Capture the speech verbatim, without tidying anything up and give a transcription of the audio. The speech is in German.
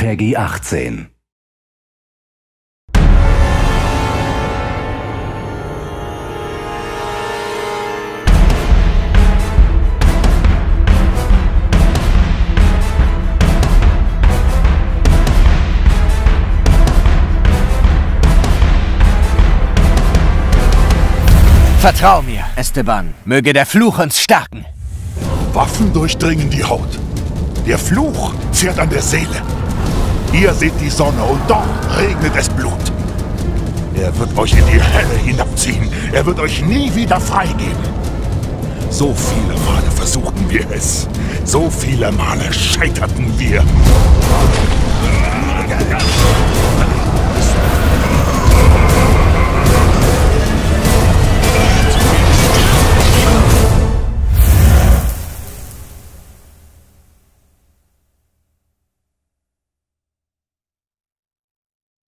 Peggy achtzehn. Vertrau mir, Esteban. Möge der Fluch uns stärken. Waffen durchdringen die Haut. Der Fluch zehrt an der Seele. Ihr seht die Sonne und dort regnet es Blut. Er wird euch in die Hölle hinabziehen. Er wird euch nie wieder freigeben. So viele Male versuchten wir es. So viele Male scheiterten wir.